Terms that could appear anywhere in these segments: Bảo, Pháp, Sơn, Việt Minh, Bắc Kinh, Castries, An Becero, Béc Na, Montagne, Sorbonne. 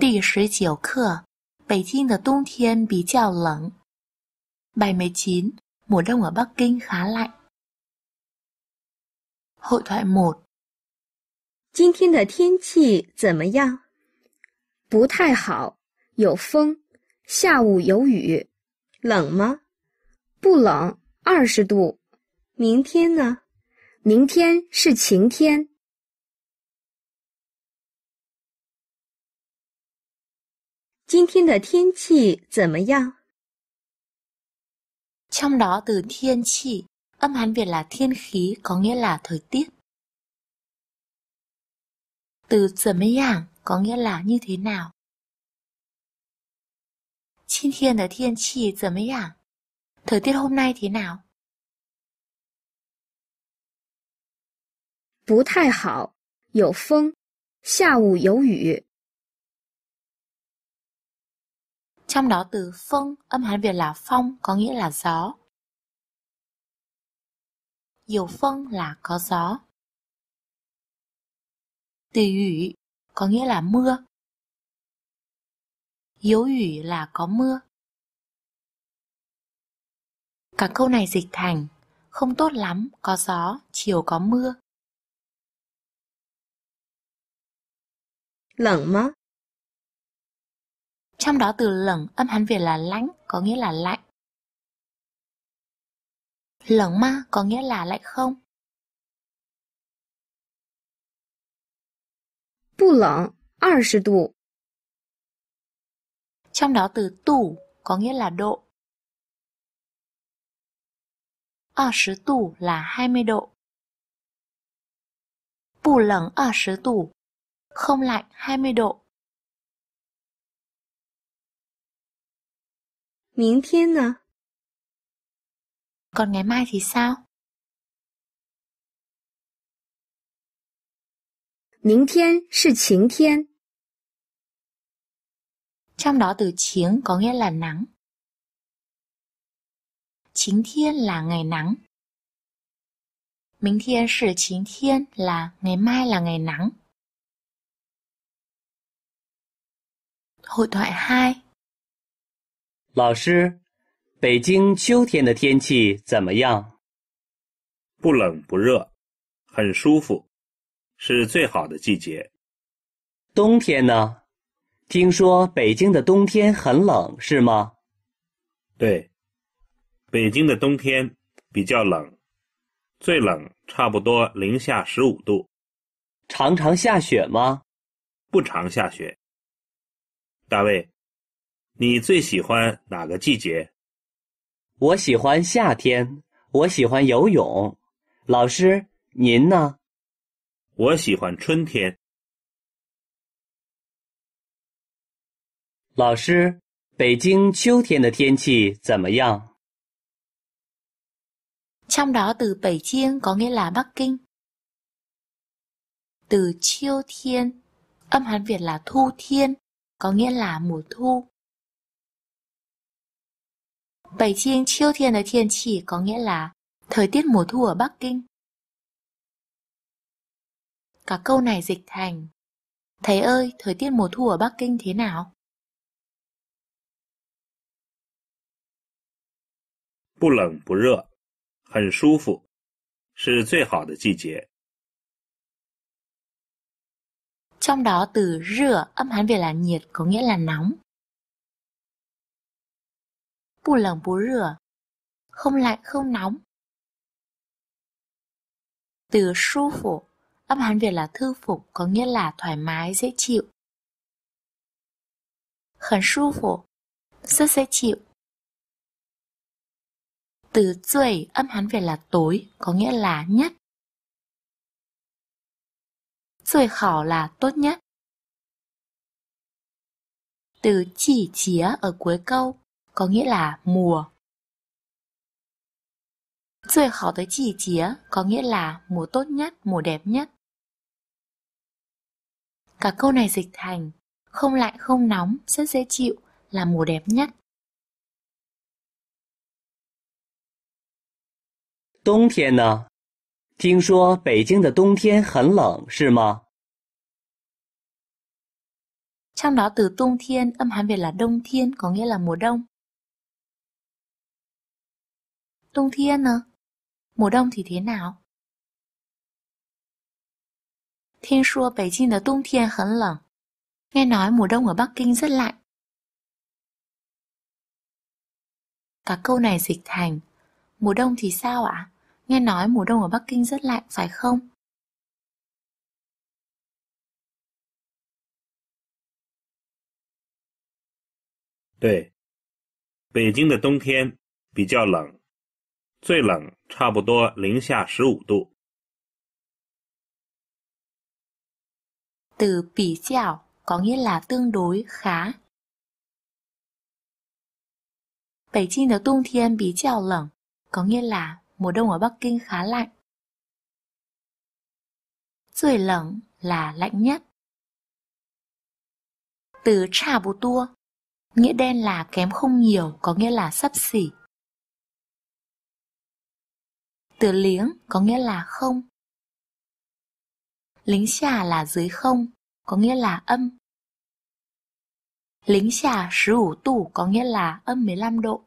第19课，北京的冬天比较冷。Bài 19, mùa đông ở Bắc Kinh khá lạnh. Hội thoại 1. 今天的天气怎么样？不太好，有风，下午有雨。冷吗？不冷，20度。明天呢？明天是晴天。今天的天气怎么样？ Trong đó từ thiên chi, âm Hán Việt là thiên khí, có nghĩa là thời tiết. Từ怎么样có nghĩa là như thế nào. 今天的天气怎么样? Thời tiết hôm nay thế nào? 不太好，有风，下午有雨。 Trong đó từ phong, âm Hán Việt là phong, có nghĩa là gió. Dầu phong là có gió. Từ ủy, có nghĩa là mưa. Dấu ủy là có mưa. Cả câu này dịch thành, không tốt lắm, có gió, chiều có mưa. Lạnh má? Trong đó từ lẩn, âm Hán Việt là lánh, có nghĩa là lạnh. Lẩn ma có nghĩa là lạnh không? Bù lẩn, 20 độ. Trong đó từ tù có nghĩa là độ. 20 độ là 20 độ. Bù lẩn 20 độ, không lạnh 20 độ. 明天呢? Còn ngày mai thì sao? 明天是晴天. Trong đó từ chiếng có nghĩa là nắng. Chính thiên là ngày nắng. Mình thiên sử chính thiên là ngày mai là ngày nắng. Hội thoại 2. 老师，北京秋天的天气怎么样？不冷不热，很舒服，是最好的季节。冬天呢？听说北京的冬天很冷，是吗？对，北京的冬天比较冷，最冷差不多零下15度。常常下雪吗？不常下雪。大卫， 你最喜欢哪个季节？我喜欢夏天，我喜欢游泳。老师，您呢？我喜欢春天。老师，北京秋天的天气怎么样？ Trong đó từ Bắc Kinh có nghĩa là Bắc Kinh. Từ chiêu thiên, âm Hán Việt là thu thiên, có nghĩa là mùa thu. Bắc Kinh chiêu thiên ở thiên chỉ có nghĩa là thời tiết mùa thu ở Bắc Kinh. Cả câu này dịch thành, thầy ơi, thời tiết mùa thu ở Bắc Kinh thế nào? 不冷不热，很舒服，是最好的季节。 Trong đó từ rửa, âm Hán Việt là nhiệt, có nghĩa là nóng. Bù lẩn bù rửa, không lạnh không nóng. Từ su phục, âm Hán Việt là thư phục, có nghĩa là thoải mái dễ chịu. Khẩn su phục, rất dễ chịu. Từ duy, âm Hán Việt là tối, có nghĩa là nhất. Duy khảo là tốt nhất. Từ chỉ chía ở cuối câu có nghĩa là mùa. Duy khảo tới chỉ chía có nghĩa là mùa tốt nhất, mùa đẹp nhất. Cả câu này dịch thành, không lạnh không nóng, rất dễ chịu, là mùa đẹp nhất. Đông thiên nè? Thính số Bắc Kinh的冬天很冷, 是吗? Trong đó từ Tung Thiên âm Hán Việt là Đông Thiên, có nghĩa là mùa đông. Tung Thiên à? Mùa đông thì thế nào? 听说北京的冬天很冷， nghe nói mùa đông ở Bắc Kinh rất lạnh. Cả câu này dịch thành, mùa đông thì sao ạ? Nghe nói mùa đông ở Bắc Kinh rất lạnh, phải không? Đì, Bắc Kinh的冬天比较冷，最冷差不多零下15度。 Từ bỉ chảo có nghĩa là tương đối khá. Bắc Kinh的冬天比较冷có nghĩa là mùa đông ở Bắc Kinh khá lạnh. Dưới lạnh là lạnh nhất. Từ chả bù tua nghĩa đen là kém không nhiều, có nghĩa là xấp xỉ. Từ liếng có nghĩa là không. Lính xà là dưới không, có nghĩa là âm. Lính xà 15 độ có nghĩa là âm 15 độ.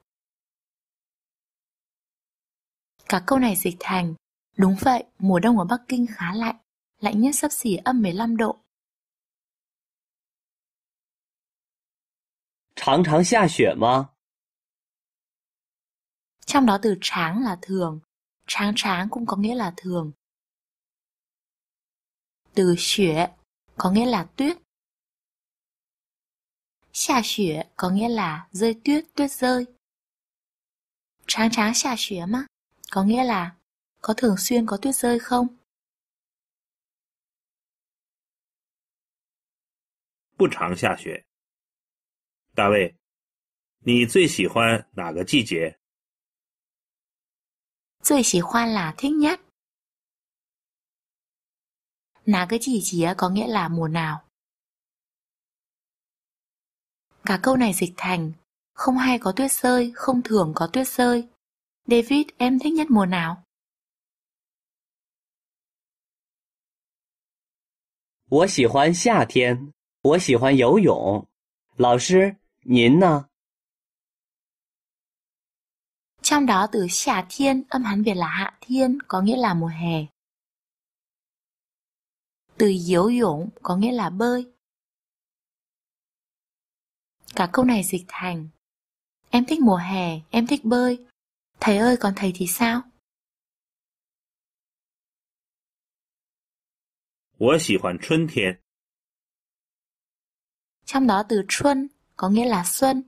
Cả câu này dịch thành, đúng vậy, mùa đông ở Bắc Kinh khá lạnh, lạnh nhất xấp xỉ âm 15 độ. 常常下雪吗? Trong đó từ tráng là thường, tráng cũng có nghĩa là thường. Từ xuế có nghĩa là tuyết. Xà xuế có nghĩa là rơi tuyết, tuyết rơi. Tráng tráng xà xuế mà, có nghĩa là có thường xuyên có tuyết rơi không? 不常下雪。大卫，你最喜欢哪个季节？最喜欢là thích nhất. Là cái gì chía có nghĩa là mùa nào. Cả câu này dịch thành, không hay có tuyết rơi, không thường có tuyết rơi. David, em thích nhất mùa nào? 我喜欢夏天，我喜欢游泳。老师，您呢？ Trong đó từ xả thiên âm Hán Việt là hạ thiên, có nghĩa là mùa hè. Từ diễu dũng có nghĩa là bơi. Cả câu này dịch thành, em thích mùa hè, em thích bơi. Thầy ơi, còn thầy thì sao? 我喜欢春天. Trong đó từ xuân có nghĩa là xuân.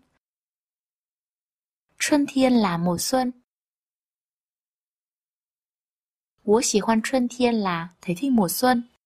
Xuân thiên là mùa xuân. 我喜欢春天 là thầy thích mùa xuân.